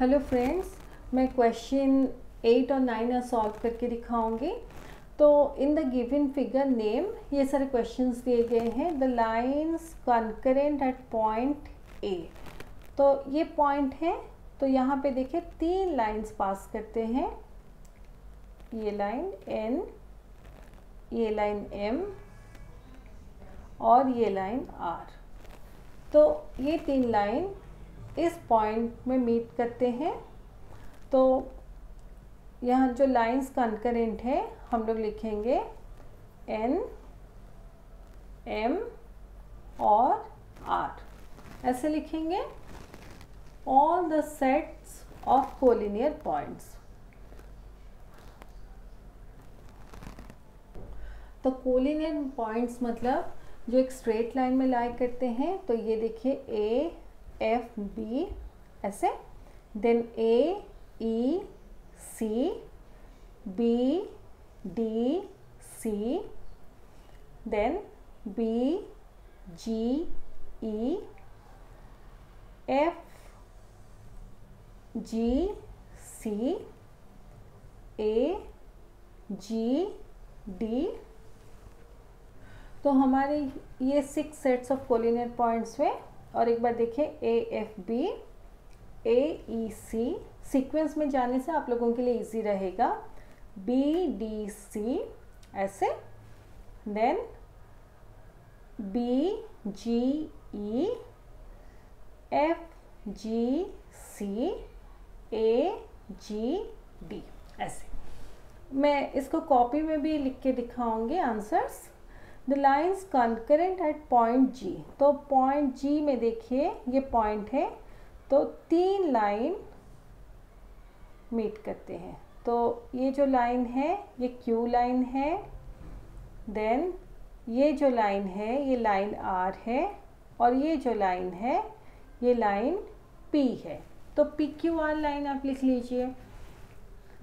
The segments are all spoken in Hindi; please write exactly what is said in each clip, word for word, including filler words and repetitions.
हेलो फ्रेंड्स, मैं क्वेश्चन एट और नाइन सॉल्व करके दिखाऊंगी। तो in the given figure name ये सारे क्वेश्चंस दिए गए हैं। The lines concurrent at point A, तो ये पॉइंट है, तो यहाँ पे देखिए तीन लाइन्स पास करते हैं। ये लाइन एन, ये लाइन एम और ये लाइन आर। तो ये तीन लाइन इस पॉइंट में मीट करते हैं। तो यहाँ जो लाइंस कॉन्करेंट है हम लोग लिखेंगे एन, एम और आर, ऐसे लिखेंगे। All the sets of collinear points, तो कोलिनियर पॉइंट्स मतलब जो एक स्ट्रेट लाइन में लाई करते हैं। तो ये देखिए ए, एफ, बी ऐसे, then A, E, C, B, D, C, then B, G, E, F, G, C, A, G, D. तो हमारे ये six sets of collinear points हुए। और एक बार देखिए A, F, B, A, E, C, sequence में जाने से आप लोगों के लिए इजी रहेगा। बी, डी, सी ऐसे, then B, G, E, F, G, C, A, G, D ऐसे। मैं इसको कॉपी में भी लिख के दिखाऊंगी answers. The lines concurrent at point G, तो पॉइंट जी में देखिए ये पॉइंट है, तो तीन लाइन मीट करते हैं। तो ये जो लाइन है ये क्यू लाइन है, देन ये जो लाइन है ये लाइन आर है, और ये जो लाइन है ये लाइन पी है। तो पी क्यू आर लाइन आप लिख लीजिए।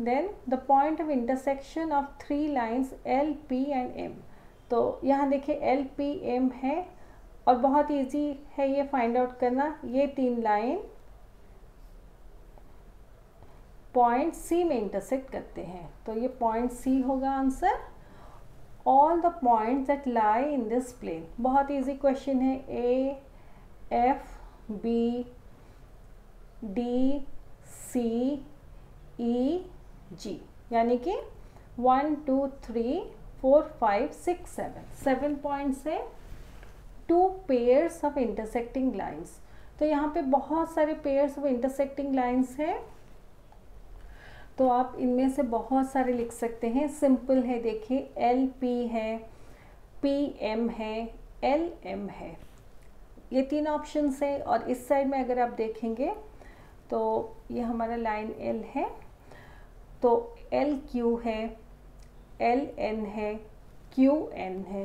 Then the point of intersection of three lines L, P and M, तो यहाँ देखिए एल, पी, एम है। और बहुत इजी है ये फाइंड आउट करना। ये तीन लाइन पॉइंट सी में इंटरसेक्ट करते हैं, तो ये पॉइंट सी होगा answer. All the points that lie in this plane, बहुत इजी क्वेश्चन है। A, F, B, D, C, E, G, यानी कि one, two, three, four, five, six, seven, seven points है। Two pairs of intersecting lines, तो यहाँ पे बहुत सारे पेयर्स ऑफ इंटरसेक्टिंग लाइंस हैं, तो आप इनमें से बहुत सारे लिख सकते हैं। सिंपल है, देखिए एल पी है, पी एम है, एल एम है, ये तीन ऑप्शंस है। और इस साइड में अगर आप देखेंगे तो ये हमारा लाइन एल है, तो एल क्यू है, एल एन है, क्यू एन है,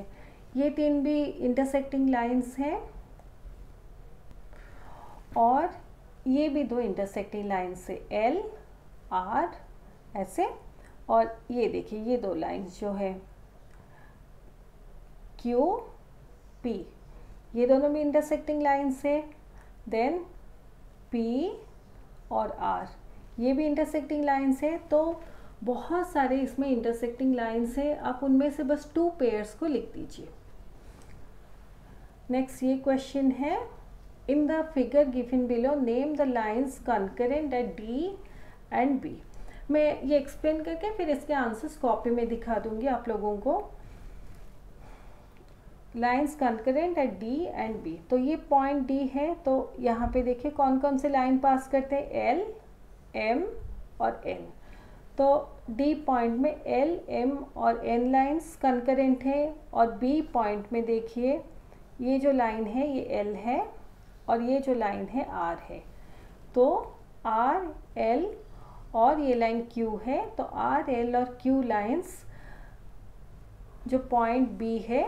ये तीन भी इंटरसेक्टिंग लाइंस हैं। और ये भी दो इंटरसेक्टिंग लाइंस है, एल आर ऐसे। और ये देखिए ये दो लाइंस जो है क्यू पी, ये दोनों भी इंटरसेक्टिंग लाइंस है। देन पी और आर, ये भी इंटरसेक्टिंग लाइंस है। तो बहुत सारे इसमें इंटरसेक्टिंग लाइंस हैं, आप उनमें से बस टू पेयर्स को लिख दीजिए। नेक्स्ट ये क्वेश्चन है, in the figure given below name the lines concurrent at D and B. मैं ये एक्सप्लेन करके फिर इसके आंसर्स कॉपी में दिखा दूंगी आप लोगों को। Lines concurrent at D and B, तो ये पॉइंट डी है, तो यहाँ पे देखिए कौन कौन से लाइन पास करते हैं, एल, एम और एन। तो डी पॉइंट में एल, एम और एन लाइंस कॉन्करेंट है। और बी पॉइंट में देखिए ये जो लाइन है ये एल है, और ये जो लाइन है आर है। तो आर, एल और ये लाइन क्यू है, तो आर, एल और क्यू लाइंस जो पॉइंट बी है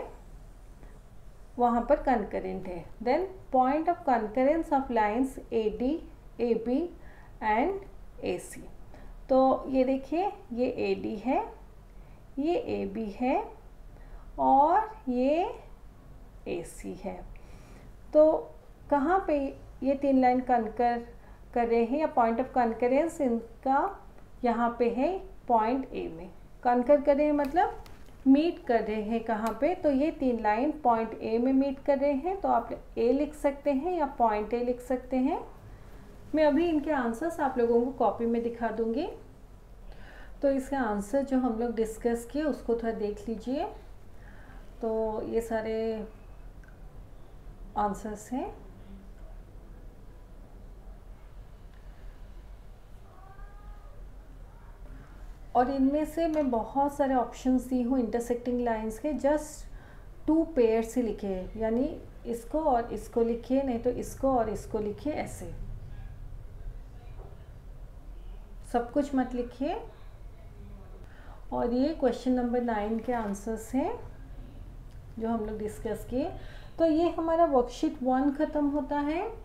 वहाँ पर कॉन्करेंट है। Then point of concurrence of lines A D, A B and A C, तो ये देखिए ये ए डी है, ये ए बी है और ये ए सी है। तो कहाँ पे ये तीन लाइन कॉन्कर कर रहे हैं या पॉइंट ऑफ कॉन्करेंस इनका यहाँ पे है पॉइंट ए में। कॉन्कर कर रहे हैं मतलब मीट कर रहे हैं कहाँ पे, तो ये तीन लाइन पॉइंट ए में मीट कर रहे हैं, तो आप ए लिख सकते हैं या पॉइंट ए लिख सकते हैं। मैं अभी इनके आंसर्स आप लोगों को कॉपी में दिखा दूंगी। तो इसका आंसर जो हम लोग डिस्कस किए उसको थोड़ा देख लीजिए। तो ये सारे आंसर्स हैं। और इनमें से मैं बहुत सारे ऑप्शंस दी हूँ इंटरसेक्टिंग लाइंस के, जस्ट टू पेयर से लिखे, यानी इसको और इसको लिखिए, नहीं तो इसको और इसको लिखिए, ऐसे सब कुछ मत लिखिए। और ये क्वेश्चन नंबर नाइन के आंसर्स हैं जो हम लोग डिस्कस किए। तो ये हमारा वर्कशीट वन ख़त्म होता है।